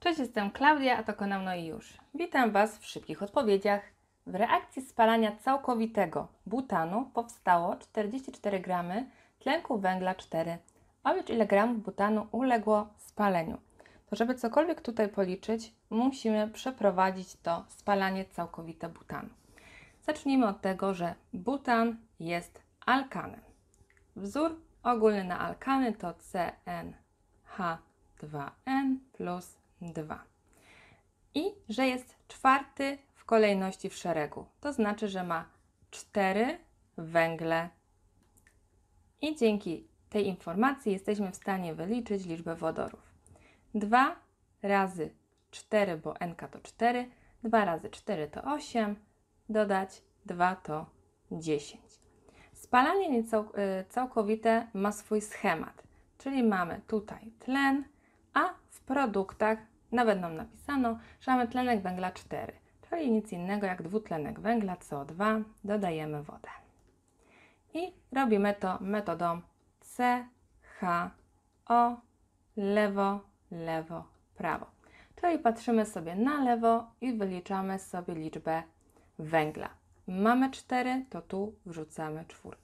Cześć, jestem Klaudia, a to kanał No i już. Witam Was w szybkich odpowiedziach. W reakcji spalania całkowitego butanu powstało 44 gramy tlenku węgla 4. A więc ile gramów butanu uległo spaleniu? To żeby cokolwiek tutaj policzyć, musimy przeprowadzić to spalanie całkowite butanu. Zacznijmy od tego, że butan jest alkanem. Wzór ogólny na alkany to CnH2n plus 2. I że jest czwarty w kolejności w szeregu. To znaczy, że ma 4 węgle. I dzięki tej informacji jesteśmy w stanie wyliczyć liczbę wodorów. 2 razy 4, bo nk to 4, 2 razy 4 to 8, dodać 2 to 10. Spalanie całkowite ma swój schemat, czyli mamy tutaj tlen, a w produktach nawet nam napisano, że mamy tlenek węgla 4, czyli nic innego jak dwutlenek węgla CO2, dodajemy wodę. I robimy to metodą CHO, lewo, lewo, prawo. Czyli patrzymy sobie na lewo i wyliczamy sobie liczbę węgla. Mamy 4, to tu wrzucamy 4.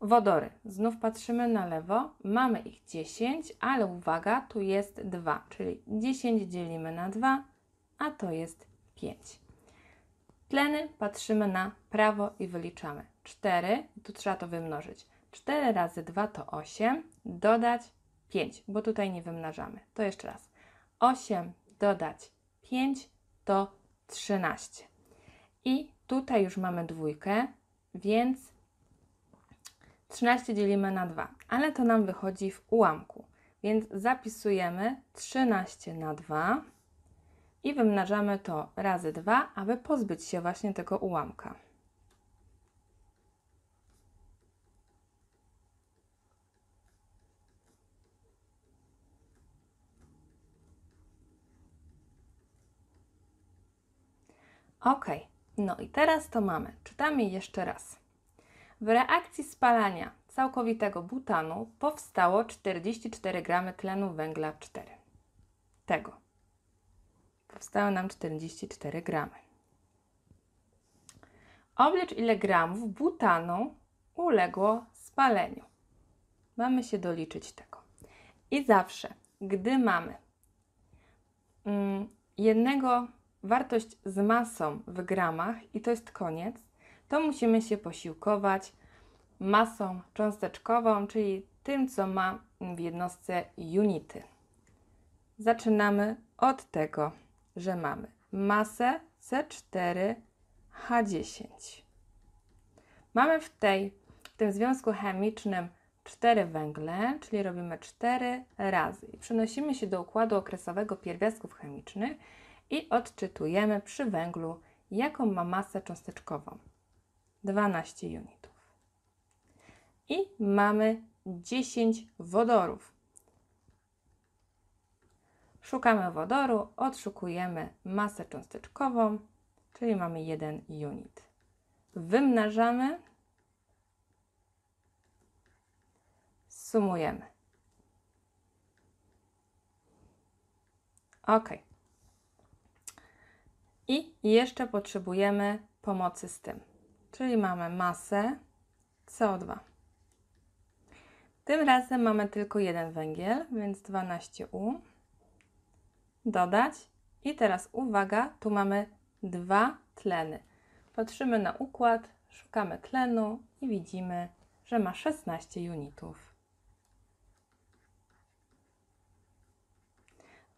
Wodory. Znów patrzymy na lewo. Mamy ich 10, ale uwaga, tu jest 2, czyli 10 dzielimy na 2, a to jest 5. Tleny patrzymy na prawo i wyliczamy 4, tu trzeba to wymnożyć. 4 razy 2 to 8, dodać 5, bo tutaj nie wymnażamy. To jeszcze raz. 8 dodać 5 to 13. I tutaj już mamy 2, więc 13 dzielimy na 2, ale to nam wychodzi w ułamku. Więc zapisujemy 13 na 2 i wymnażamy to razy 2, aby pozbyć się właśnie tego ułamka. Ok, no i teraz to mamy. Czytamy jeszcze raz. W reakcji spalania całkowitego butanu powstało 44 gramy tlenu węgla 4. Tego. Powstały nam 44 gramy. Oblicz, ile gramów butanu uległo spaleniu. Mamy się doliczyć tego. I zawsze, gdy mamy jednego... wartość z masą w gramach i to jest koniec, to musimy się posiłkować masą cząsteczkową, czyli tym, co ma w jednostce unity. Zaczynamy od tego, że mamy masę C4H10. Mamy w tym związku chemicznym 4 węgle, czyli robimy 4 razy. I przenosimy się do układu okresowego pierwiastków chemicznych i odczytujemy przy węglu, jaką ma masę cząsteczkową. 12 unitów. I mamy 10 wodorów. Szukamy wodoru, odszukujemy masę cząsteczkową, czyli mamy 1 unit. Wymnażamy, sumujemy. Ok. I jeszcze potrzebujemy pomocy z tym, czyli mamy masę CO2. Tym razem mamy tylko 1 węgiel, więc 12U. Dodać. I teraz uwaga, tu mamy 2 tleny. Patrzymy na układ, szukamy tlenu i widzimy, że ma 16 unitów.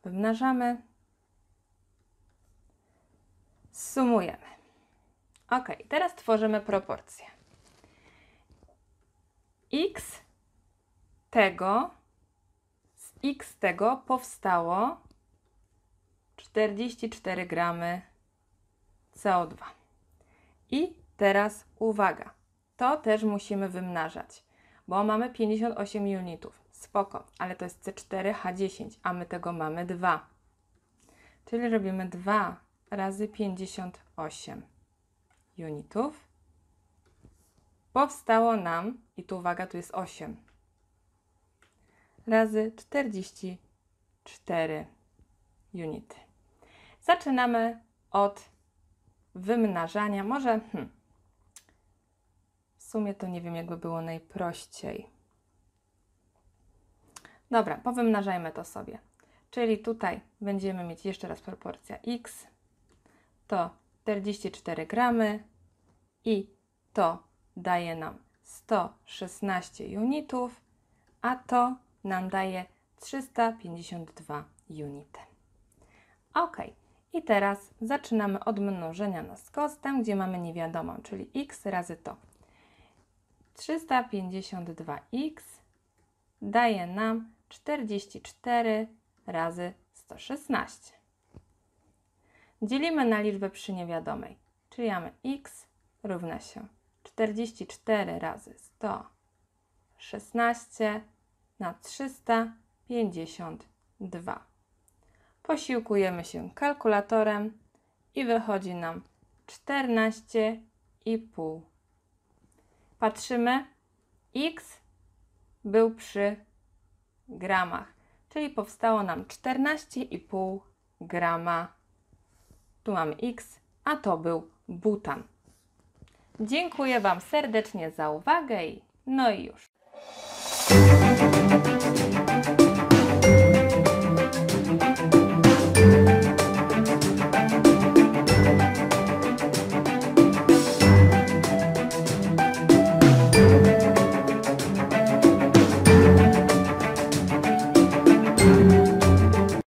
Wymnażamy. Sumujemy. Ok, teraz tworzymy proporcje. Z x tego powstało 44 gramy CO2. I teraz uwaga, to też musimy wymnażać, bo mamy 58 unitów. Spoko, ale to jest C4H10, a my tego mamy 2. Czyli robimy 2 razy 58 unitów. Powstało nam, i tu uwaga, tu jest 8, razy 44 unity. Zaczynamy od wymnażania. Może w sumie to nie wiem, jakby było najprościej. Dobra, powymnażajmy to sobie. Czyli tutaj będziemy mieć jeszcze raz proporcja x, to 44 gramy i to daje nam 116 unitów, a to nam daje 352 unity. Ok, i teraz zaczynamy od mnożenia na skos, tam gdzie mamy niewiadomą, czyli x razy to. 352x daje nam 44 razy 116. Dzielimy na liczbę przy niewiadomej, czyli mamy x równa się 44 razy 116 na 352. Posiłkujemy się kalkulatorem i wychodzi nam 14,5. Patrzymy, x był przy gramach, czyli powstało nam 14,5 grama. Tu mamy x, a to był butan. Dziękuję Wam serdecznie za uwagę i no i już.